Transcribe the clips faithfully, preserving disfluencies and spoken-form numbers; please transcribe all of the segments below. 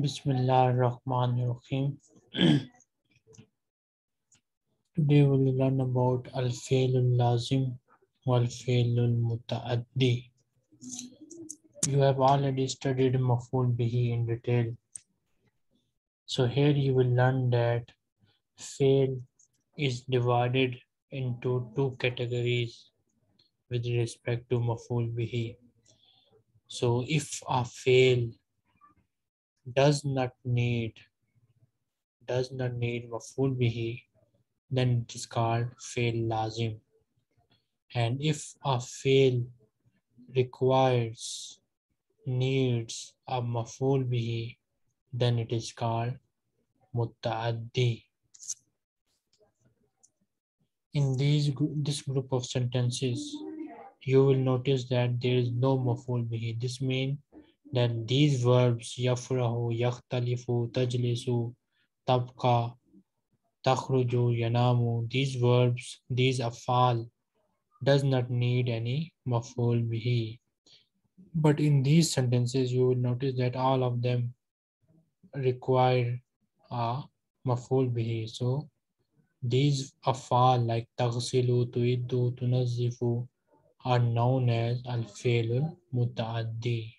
Bismillah ar-Rahman ar-Rahim. Today we will learn about Al-Fail Al-Lazim or Al-Fail Al-Muta'addi. You have already studied Mafool Bihi in detail. So here you will learn that fail is divided into two categories with respect to Mafool Bihi. So if a fail does not need does not need Mafool Bihi, then it is called fail lazim. And if a fail requires needs a Mafool Bihi, then it is called muta'addi. In these this group of sentences, you will notice that there is no Mafool Bihi. This means that these verbs yafrahu, yakhtalifu, tajlisu, tabqa, takhruju, yanamu, these verbs, these afal, does not need any Mafool Bihi. But in these sentences, you will notice that all of them require a Mafool Bihi. So these afal like taghsilu, tuiddu, tunazzifu are known as al-fail al-muta'addi.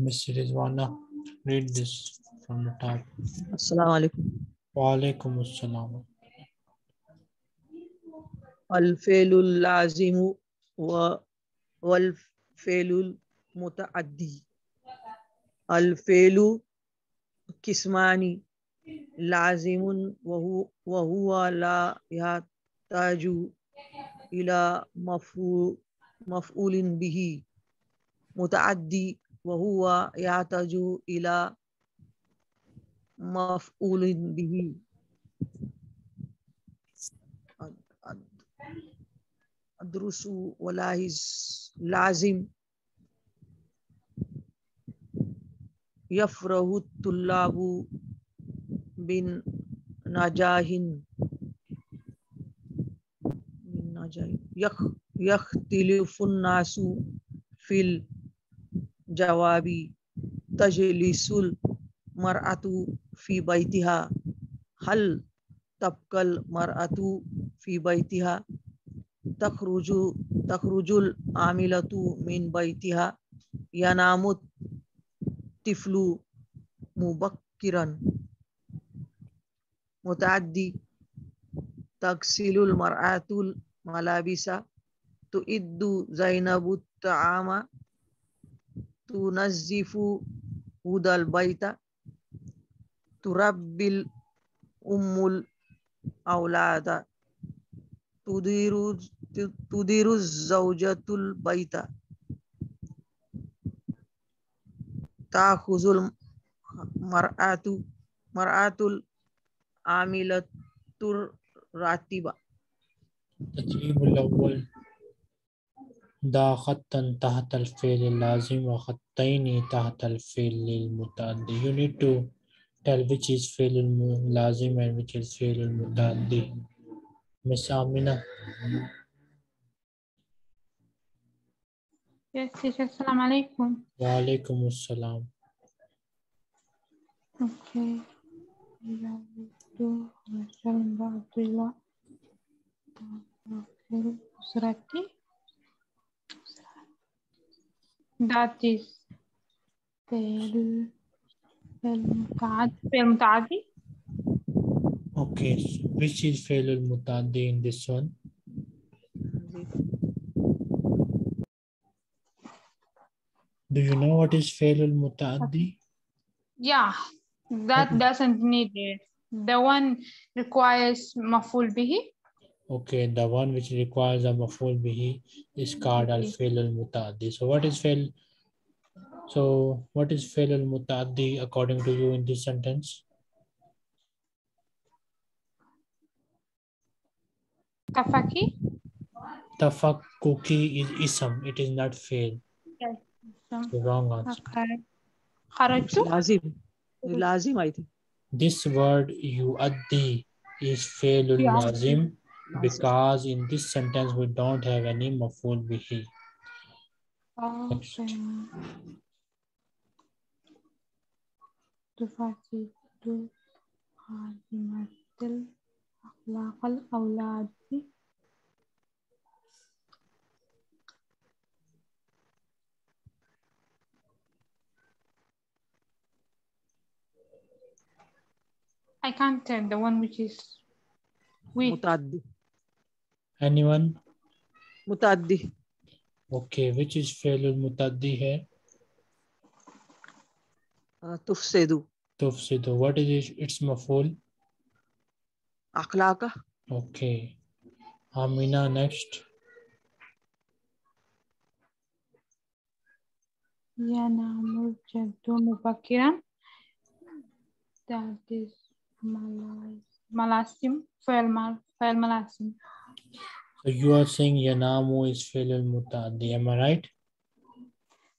Miss Rizwana, read this from the top. Assalamu alaikum. Wa alaikum assalam. Al-fail al-lazim wa al-fail al-muta'addi. Al-fail kismani lazimun wa huwa la yahtaju ila maf'ulin bihi. Muta'addi وهو يحتاج إلى مفعول به. الدروس واللاهز لازم يفرح الطلاب بنجاح يختلف الناس في ال جوابي تجلس المرأة في بيتها هل تبقى المرأة في بيتها تخرج تخرج العاملة من بيتها ينام الطفل مبكرا متعدي تغسل المرأة الملابس تعد زينب الطعام تنظف هدى البيت تربي الأم الأولاد تدير الزوجة البيت تأخذ المرأة مرأة العاملة الراتبة. الترتيب الأول دا خطا تحت الفعل اللازم وخطين تحت الفعل المتعدي. You need to tell which is فعل اللازم and which is فعل المتعدي. Miss Amina. Yes, teacher. Assalamu alaikum. Wa alaikum assalam. Okay. Okay. That is the al-muta'addi. Okay, so which is fail al-muta'addi in this one? Do you know what is fail al-muta'addi? Yeah, that okay. Doesn't need it. The one requires Mafool Bihi. Okay, the one which requires a Mafool Bihi is called al-fail al-muta'addi. So what is fail? So what is fail al-muta'addi according to you in this sentence? Tafakki. Tafakkuki is ism. It is not fail. Yes. The wrong answer. Okay. Kharajtu. Lazim. Lazim, I think. This word yu'addi is fail al-lazim, because in this sentence we don't have any Mafool Bihi. تفسد خادمة أخلاق الأولاد I can't tell the one which is weak. Muta'addi. Anyone? Muta'addi. Okay, which is failul muta'addi here? Uh, tufsidu. Tufsidu. What is it? It's mafool. Akhlaqa. Okay. Amina next. Yanamu jaddu mubakiran. That is malasim, fail malasim. So you are saying yanamu is fail al-muta'addi, am I right?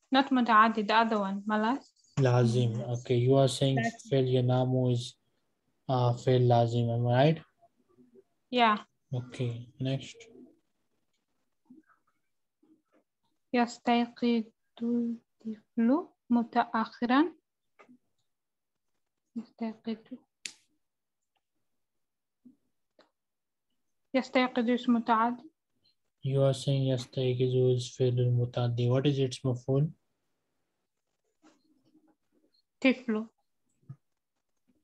Not muta'addi, the other one, malas. Lazim, okay. You are saying fail yanamu is uh, fail lazim, am I right? Yeah. Okay, next. Yastayqidu tiflu mutaakhiran. Yastayqidu. Yastayqidu is muta'addi. You are saying yastayqidu is failul muta'addi. What is its mafool? Tiflu.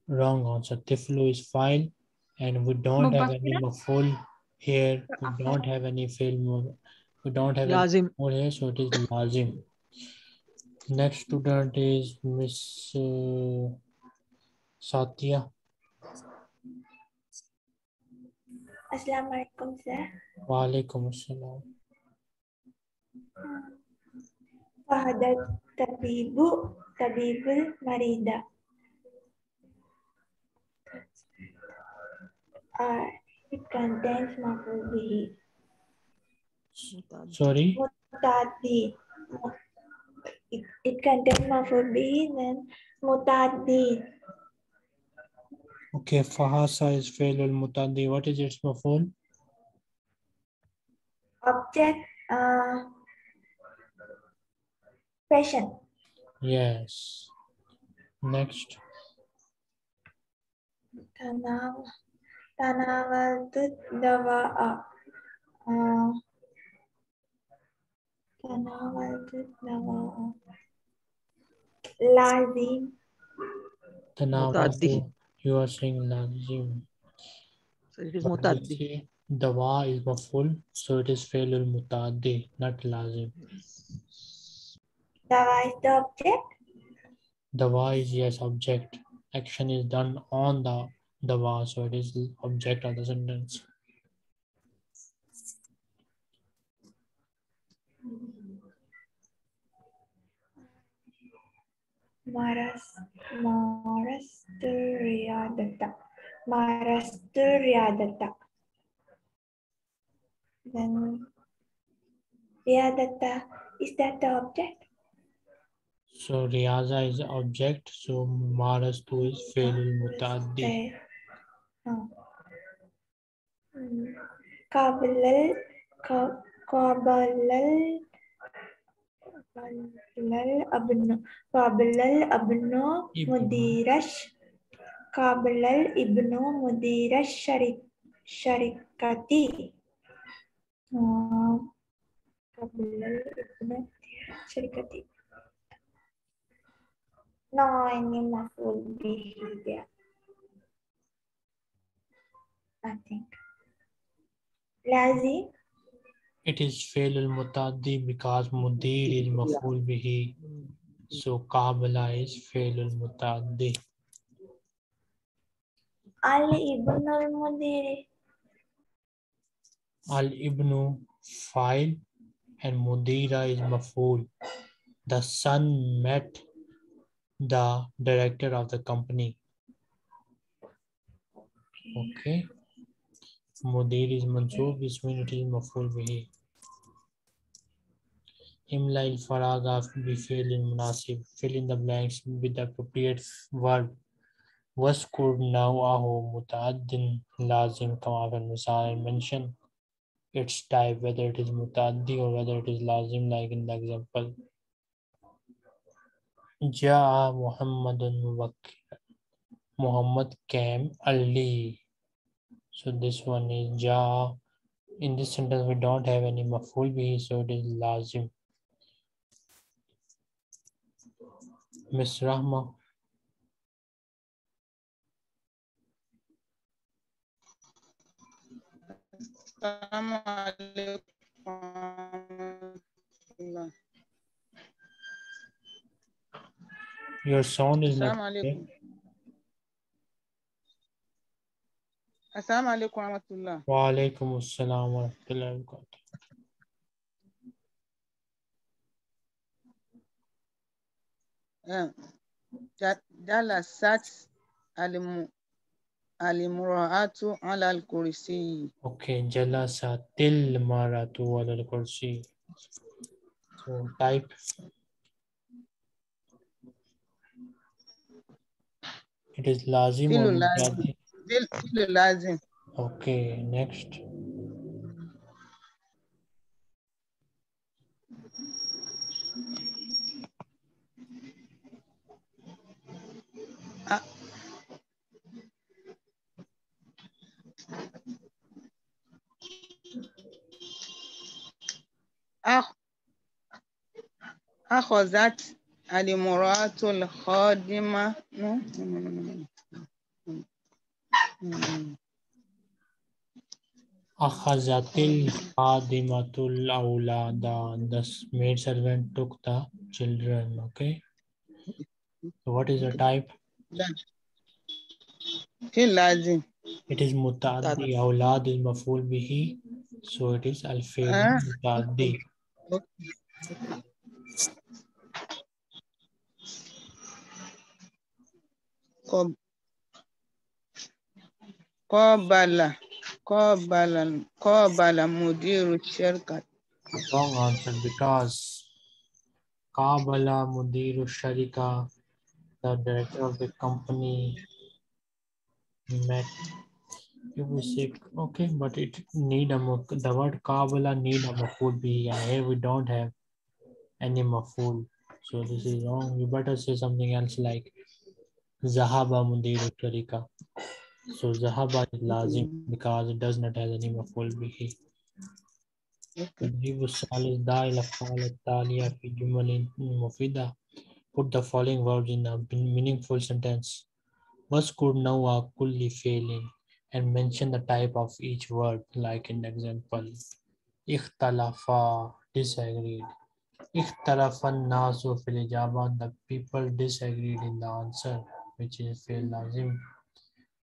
Wrong answer. Tiflu is file, and we don't Mubakira. have any mafool here. We don't have any fail. We don't have lazim here, so it is lazim. Next student is Miss uh, Satya. Assalamu alaikum, sir. Wa alaikum assalam. Fahadat tabibu tabibul marida. Uh, it contains mafool bihi. Sorry? Muta'addi. It, it contains mafool bihi and muta'addi. Okay, Fahasa is failul muta'addi. What is its mafool? Object, uh, passion. Yes. Next. Tanawaltu dawa'a. Tanawaltu dawa'a. Lazim. Tanawaltu. You are saying lazim. So it is muta'addi. Dawa is mafool, so it is failul muta'addi, not lazim. Dawa is the object? Dawa is, yes, object. Action is done on the dawa, so it is the object of the sentence. Maras Marasturiadata. Marasturiadata. Then Riyadata, is that the object? So Riyaza is the object, so Marastu is failul muta'addi. Oh. Kabalal Kabalal Kabalal abnu, Kabalal abnu mudirash, Kabalal ibnu mudirash sharik, sharikati. Kabalal ibnu mudirash sharikati. No, any mafool bihi. I think. Lazim. It is fail al-muta'addi because mudir is mafool bihi. So qabala is fail al-muta'addi. Al-ibn al-mudiri. Al-ibnu fa'il and mudira is mafool. The son met the director of the company. Okay. Mudir is mansoob, which means it is mafool bihi. Imla il faraga bi fi'l munasib. Fill in the blanks with the appropriate word. Waskur naw'ahu muta'addin lazim kama fil misal mentioned. its type, whether it is mutaddi or whether it is lazim, like in the example Ja'a Muhammadun Muwakkilan, Muhammad came Ali. So this one is Ja'a. In this sentence we don't have any mafool bihi, so it is lazim. Miss Rahma. Assalamu alaikum. Your sound is not clear. Assalamu alaikum wa rahmatullah. Wa alaikum assalam wa rahmatullah. Um, that Dalla sat alimu alimuratu ala al kursi. Okay, Jalla satil maratu ala al kursi. So type. It is lazim or mutaddi? Lazim. Okay, next. Ah, akhazat al-muratul khadima. No, no, no, no, no. Akhazatil khadimatul awlada. The maid servant took the children. Okay. So what is the type? It is mutaddi. Awlad is mafool bihi. So it is al-fail al-muta'addi. Qabala, Qabala, Qabala mudiru shirkat. Wrong answer, because Qabala mudiru sharika, the director of the company, met. It was sick. Okay, but it need a the word Kabbalah need a mafool bihi. Here we don't have any mafool, so this is wrong. You better say something else like Zahaba Mundiru Tarika. So Zahaba is lazim because it does not have any mafool bihi. Put the following words in a meaningful sentence. Waskur nawa kulli failing. And mention the type of each word, like in the example, ikhtalafa, disagreed. Ikhtalafan nasu fil ijaba, the people disagreed in the answer, which is fil lazim.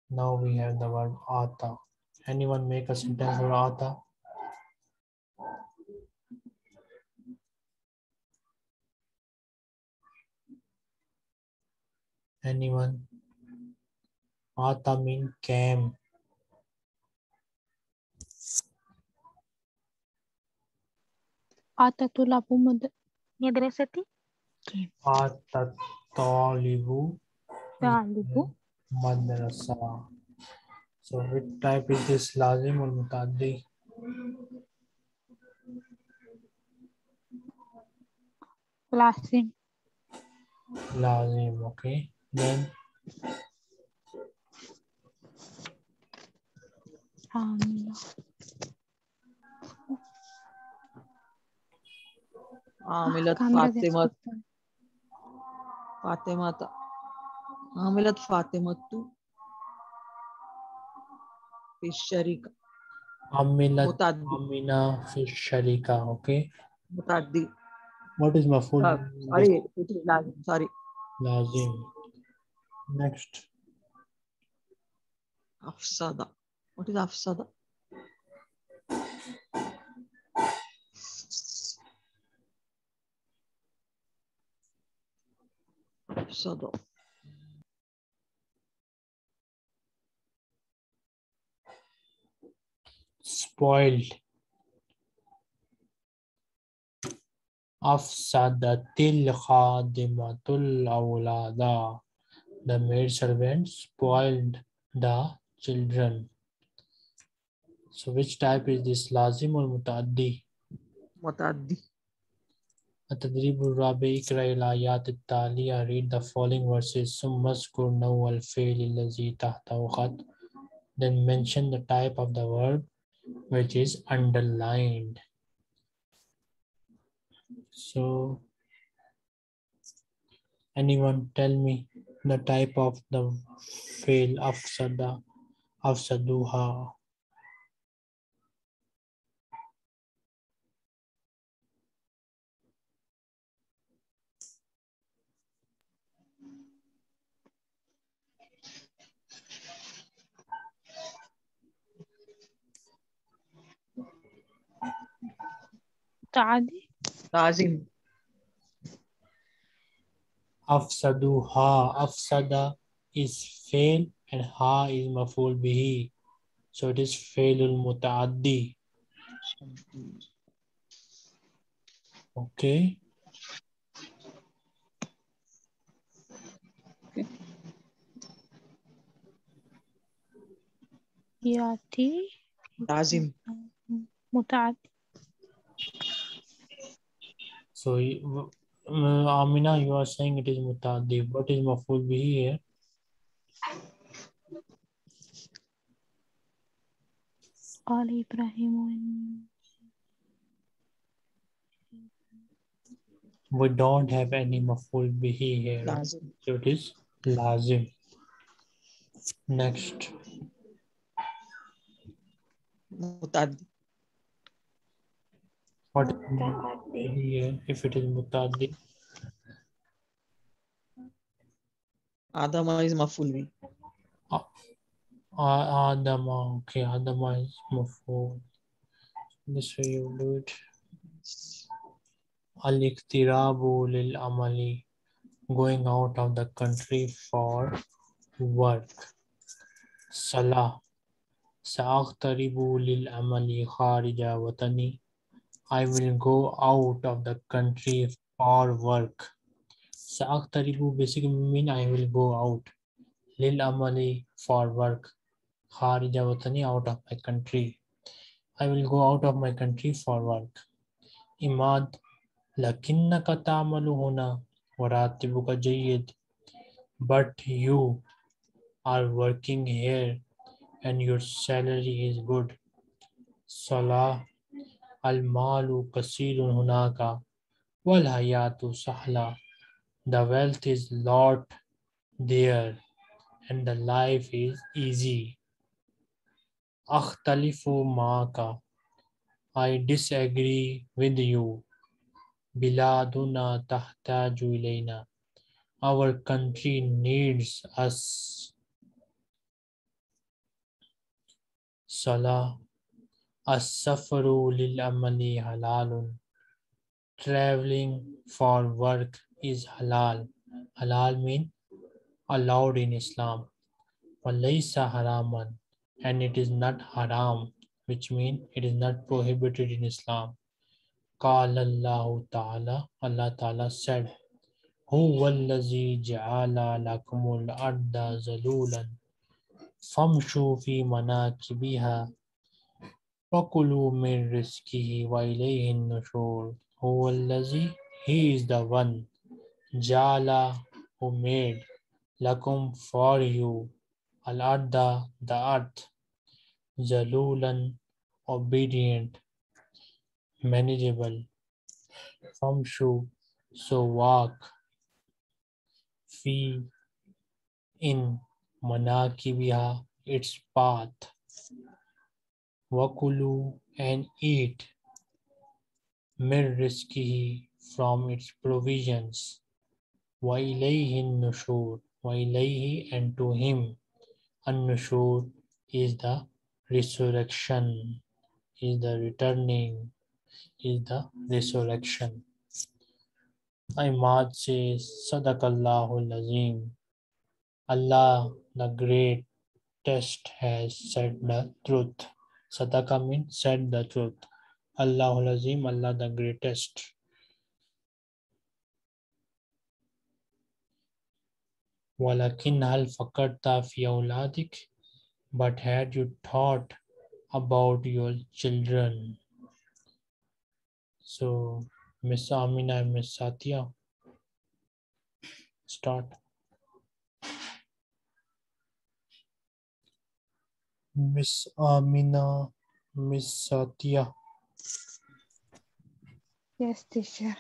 Now we have the word ata. Anyone make a sentence for ata? Anyone? Ata means came. Ata tulabu madrasati came. Ata talibu madrasa. So which type is this, lazim or mutaddi? Lazim. Lazim. Okay. Then. Um, Amilat Fatimat Fatimata Amilat Fatimatu Fisharika Amilat Amina Fisharika. Okay. Mutaddi. What is mafool? Sorry, it is lazim. Sorry. Lazim. Next. Afsada. What is afsada? Afsada. Spoiled. Afsadatil khadimatul awlada. The maid servant spoiled the children. So which type is this, lazim or muta'addi? Muta'addi. At-tadrib al-rabi, ikra al-ayat al-taliya, read the following verses. Summaskur naw al-fail al-lazi tahtahu khat. Then mention the type of the verb which is underlined. So anyone tell me the type of the fail afsada, afsaduha. Ta'adi. Lazim. Afsadu ha. Afsada is fail and ha is mafool bihi. So it is failul muta'addi. Okay. Okay. Yati. Lazim. Muta'addi. So, uh, Amina, you are saying it is muta'addi. What is mafool bihi here? Al Ibrahim. We don't have any mafool bihi here. Lazim. So it is lazim. Next. Muta'addi. What if it is muta'addi? Adama is mafool bihi. Uh, uh, Adama, okay. Adama is mafool. This way you do it. Al-iktirabu lil-amali. Going out of the country for work. Salah. Sa'akhtaribu lil-amali kharija watani. I will go out of the country for work. Sa'aktaribu basically mean I will go out. Lil amali for work. Kharija watani out of my country. I will go out of my country for work. Imad lakinnaka ta'amalu huna waratibuka jayyid. But you are working here and your salary is good. Salah. Al-malu kasirun hunaka wal hayatu sahla. The wealth is lot there and the life is easy. Akhtalifu maaka. I disagree with you. Biladuna tahtaju ilayna. Our country needs us. Salah. As-safaru lil-amali halalun. Traveling for work is halal. Halal means allowed in Islam. Walaysa haraman. And it is not haram, which means it is not prohibited in Islam. Qala Allahu ta'ala. Allah ta'ala said, Huwa allazi ja'ala lakumul arda zalulan. Famshu fi manakibiha. Fakulu min rizkihi wa ilayhin nushur. Huwa allazi, he is the one. Jala, who made. Lakum, for you. Al-arda, the earth. Zalulan, obedient. Manageable. Famshu, so walk. Fi, in. Manakibiha, its path. Wakulu, and eat. Mir rizkihi, from its provisions. Wa ilayhin nushur. Wa ilayhi, and to him. An nushur is the resurrection, is the returning, is the resurrection. Imad says, Sadaqallahu al-Azim. Allah the Great Test has said the truth. Sadaka means said the truth. Allahul Azim, Allah the Greatest. Walakin hal fakarta fi awladik, but had you thought about your children. So Miss Amina and Miss Satya, start. Miss Amina, Miss Satya. Yes, teacher.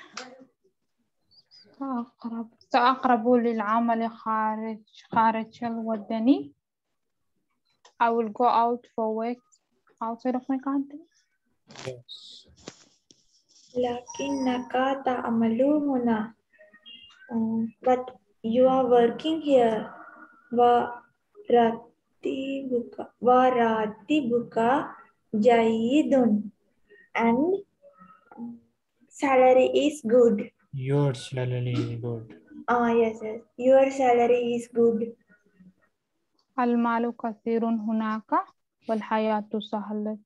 سأقرب سأقرب للعمل خارج خارج الوطني. I will go out for work outside of my country. Yes. لكنك تعمل هنا. But you are working here. وراتبك وراتبك جيد and salary is good. Your salary is good. Ah, yes, yes. Your salary is good. المال كثير هناك والحياة سهلة.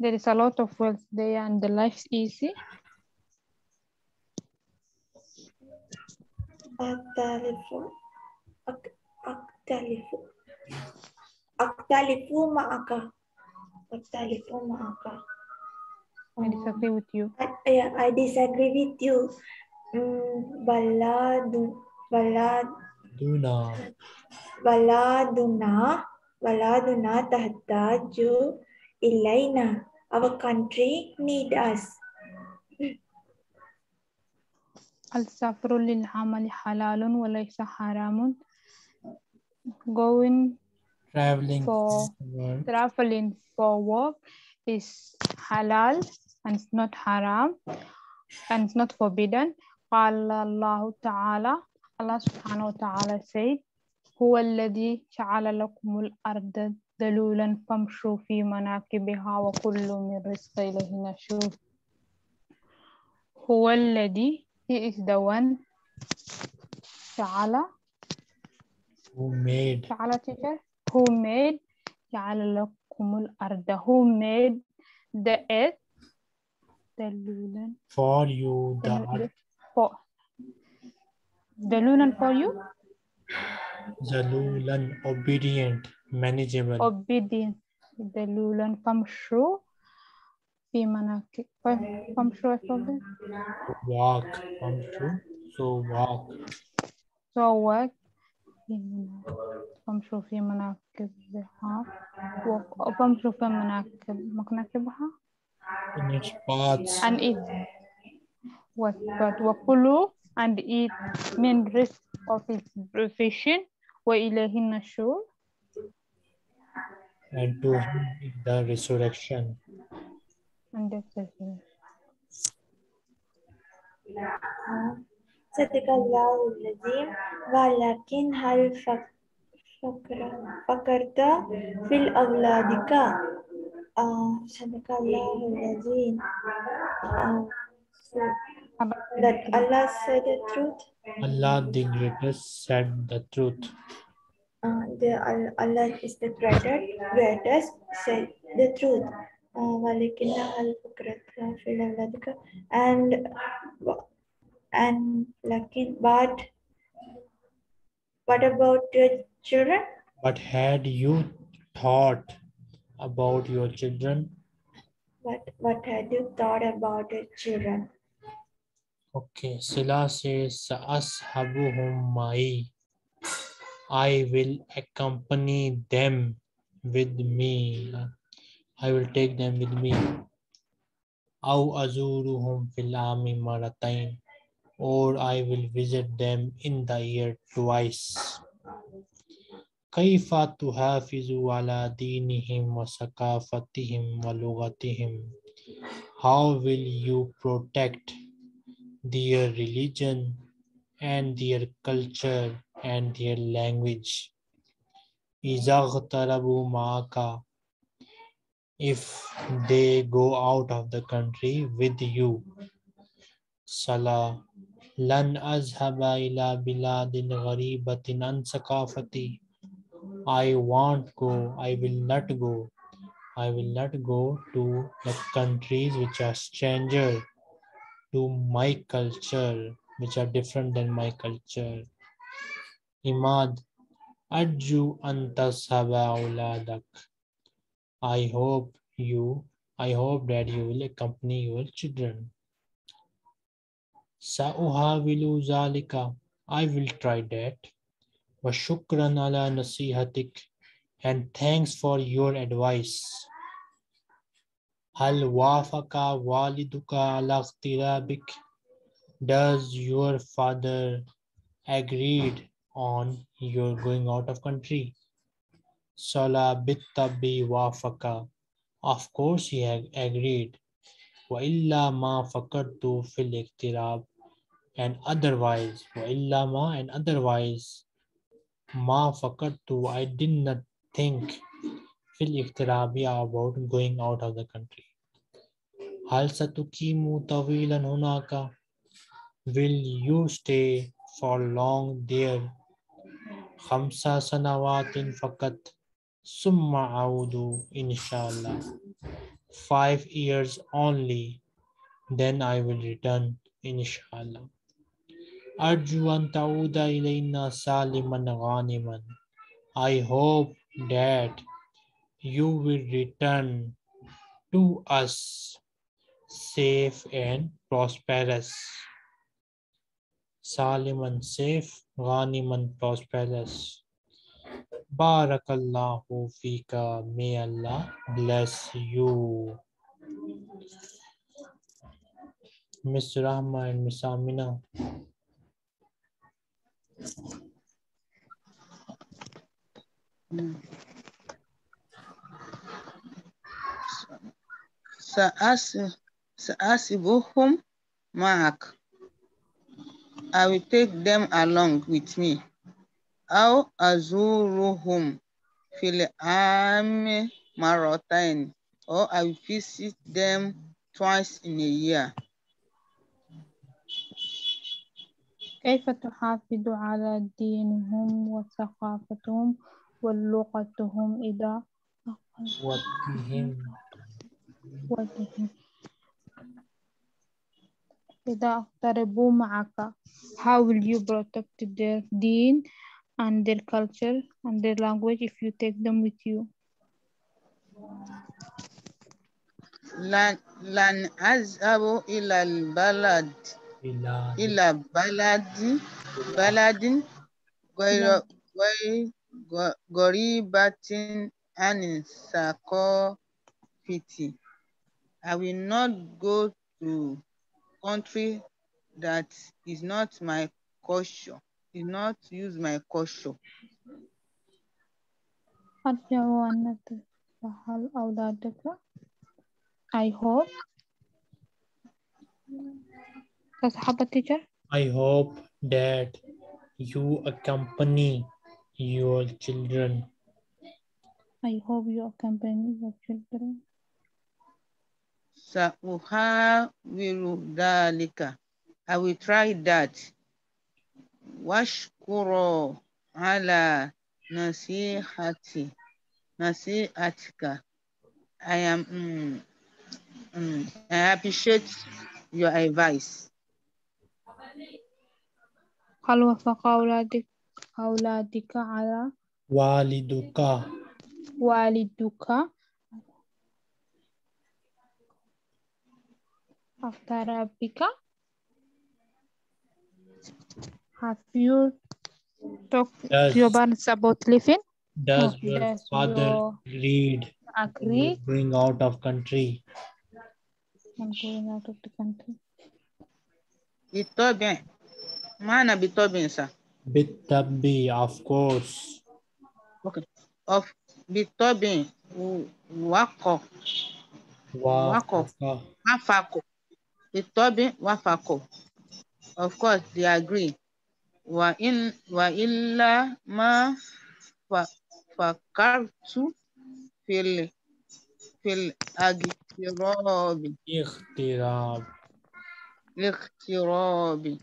There is a lot of wealth there and the life is easy. أختلف معك. أختلف معك. I disagree with you. I, yeah, I disagree with you. Mm, Baladuna. Baladuna. Baladuna. Baladuna tahtaju ilaina. Our country needs us. Al-safru lil-amali halalun wa laysa haramun. Going traveling for work. traveling for work is halal and it's not haram and it's not forbidden. Qala Allahu ta'ala, Allah subhanahu wa ta'ala said, huwa alladhi ja'ala lakumul arda dalulan famshu fi manakibiha wa kullu min rizqi ilayhi nushur. Huwa alladhi, he is the one, ta'ala, who made, ta'ala teacher, who made, ja'ala lakumul arda, who made the earth, the lunan for you, the, the for the lunan for you, the lunan obedient, manageable, obedient, the lunan famshu, pimanaki, famshu, walk, famshu, so walk, so walk, famshu, pimanaki. In its paths. And eat. What but wakulu and eat mean risk of its provision. Wa ilahin nashur. And to the resurrection. And that's it. Sadiqallahu al-Lazim. Walakin hal fak. فكرت في الأولادك صدق الله العظيم that Allah said the truth. Allah the greatest said the truth. Uh, the Allah is the greatest, greatest said the truth. Uh, and and lakin but what about the children? But had you thought about your children? What What had you thought about your children? Okay, Sila says, Ashabuhum mai. I will accompany them with me. I will take them with me. Aw azuruhum fil ami maratain. Or I will visit them in the year twice. كيف تحافظ على دينهم وثقافتهم ولغتهم? How will you protect their religion and their culture and their language? إذا اغتربوا معك, if they go out of the country with you. Salah, lan azhaba ila biladin gharibatin an sakafati. I won't go, I will not go, I will not go to the countries which are stranger to my culture, which are different than my culture. Imad, Adju Anta Saba Uladak. I hope you, I hope that you will accompany your children. Sa'uhawilu zalika, I will try that. Wa shukran ala nasihatik, and thanks for your advice. Hal wafaka waliduka ala ikhtirabik, does your father agreed on your going out of country? Sala bittabi wafaka, of course he agreed. Wa illa ma fakartu fil ikhtirab, and otherwise, wa illa ma, and otherwise, ma fakartu, I did not think fil iktirabi about going out of the country. Hal satukimu tawilan hunaka, will you stay for long there? Khamsa sanawatin fakat, summa audu inshallah, five years only, then I will return inshallah. Arju an ta'uda ilayna saliman ghaniman, I hope that you will return to us safe and prosperous. Saliman, safe, ghaniman, prosperous. Barakallahu fika, may Allah bless you. Miss Rahma and Miss Amina. Sa'asibuhum ma'ak, I will take them along with me. Aw azuruhum fil ami maratain, or I will visit them twice in a year. كيف تحافظ على دينهم وثقافتهم ولغتهم إذا إذا اقتربوا معك? How will you protect their deen and their culture and their language if you take them with you? لن أذهب إلى البلد إلا بلد بلد غريبة عن ثقافتي. I will not go to country that is not my culture. Is not use my culture. I hope. Teacher, I hope that you accompany your children. I hope you accompany your children. I will try that. Washkuro ala nasihati nasihatika. I am mm, mm, I appreciate your advice. هل وفق أولادك أولادك على والدك والدك اقتربك. Have you talked does, to your parents about living? Does your does father your read agree bring out of country? I'm going out of the country. It's Mana Bitobin, sir. Bitabi, of course. Okay. Of Bitobin, Wako. Wako. Wafako. Bitobin, Wafako. Of course, they agree. Wa in wa illa ma fakartu fil fil agtirabi. Ikhtirab. Ikhtirabi.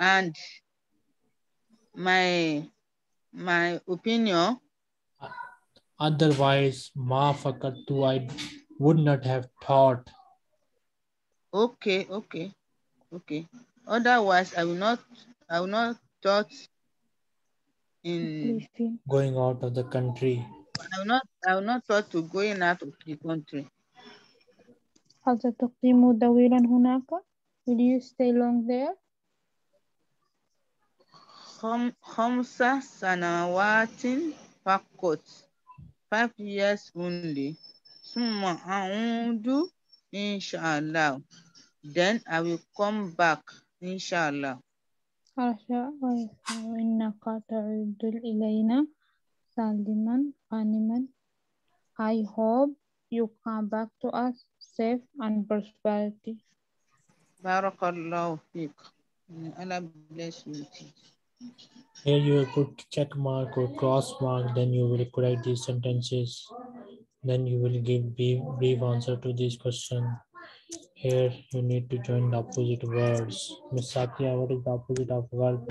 And my my opinion, otherwise ma fakatu, I would not have thought. Okay, okay, okay. Otherwise, I will not I will not thought in going out of the country. I will not, I will not talk to going out of the country. هل ستقيم طويلا هناك? Will you stay long there? خمس سنوات فقط. Five years only. ثم أعود إن شاء الله. Then I will come back إن شاء الله. أرجع وإنك تعود إلينا سالما غانما. I hope you come back to us safe and prosperity. Barakallahu feek. Allah bless you. Here you put check mark or cross mark, then you will correct these sentences. Then you will give brief, brief answer to this question. Here you need to join the opposite words. Miss Satya, what is the opposite of verb?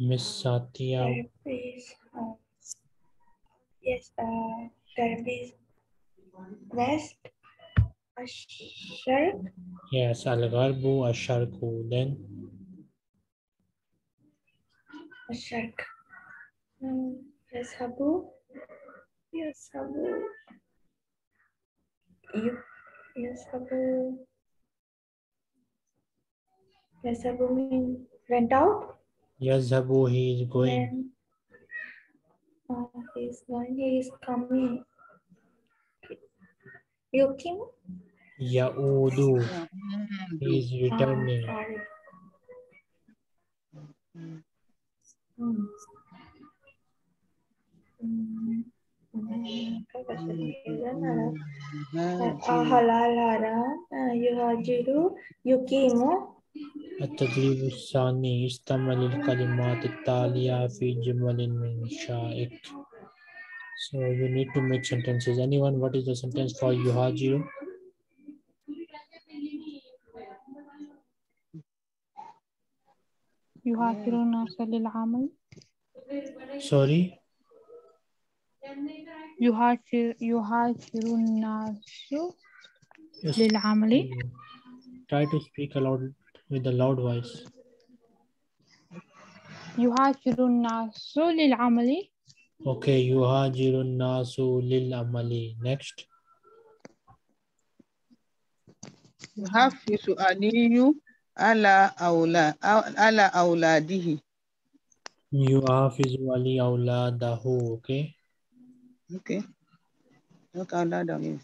Miss Satya. Please, uh, yes, uh, there is west, Ashark. Yes, Al-Gharbu, Asharku. Then? Ashark. Um, yes, Habu. Yes, Habu. Yes, Habu. Yes, Habu means went out. Yes, Habu, he is going. Uh, he is going, he is coming. Yukim? Yaudu. He is returning. Halal haram, yuhajiru, yukimu. التدريب الثاني استعمل الكلمات التالية في جمل من شائك. So you need to make sentences. Anyone, what is the sentence for Yuhajiru? Yuhajiru nasa lil'amal. Sorry? Yuhajiru nasa lil'amali. Try to speak aloud. With a loud voice. Yuhajirun nasu lil amali. Okay, yuhajirun nasu lil amali. Next. Yuhafisu aliyu ala awla ala awladihi. Yuhafisu ali awladahu. Okay. Okay. Look awladahu.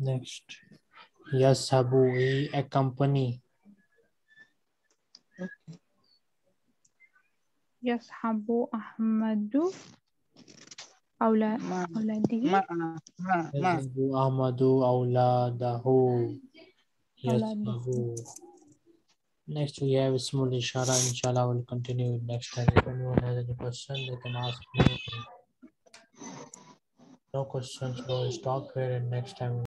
Next. Yes, Habu, we accompany. Okay. Yes, Habu Ahmadu. Aula, Auladi. Yes, Habu Ahmadu Auladahu. Yes, Habu. Next, we have small ishara. Inshallah, we'll continue next time. If anyone has any question, they can ask me. No questions, go stop here and next time.